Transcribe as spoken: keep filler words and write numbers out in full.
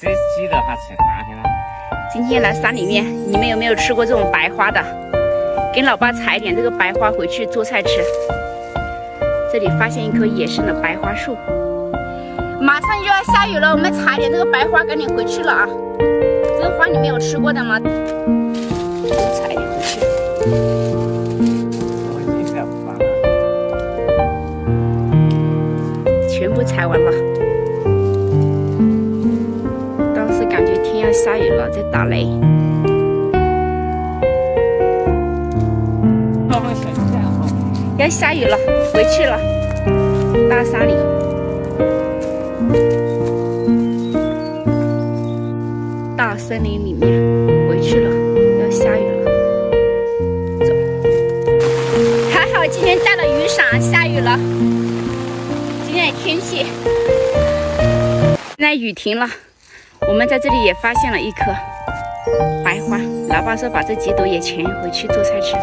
真记得它吃饭去了。今天来山里面，你们有没有吃过这种白花的？给老爸采点这个白花回去做菜吃。这里发现一棵野生的白花树。马上就要下雨了，我们采点这个白花，赶紧回去了啊！这个花你们有吃过的吗？采点回去。 全部采完了，当时感觉天要下雨了，在打雷。要下雨了，回去了，大山里。大森林里面，回去了，要下雨了。走。还好今天带了雨伞，下雨了。 天气，现在雨停了，我们在这里也发现了一棵白花。老爸说把这几朵也全回去做菜吃。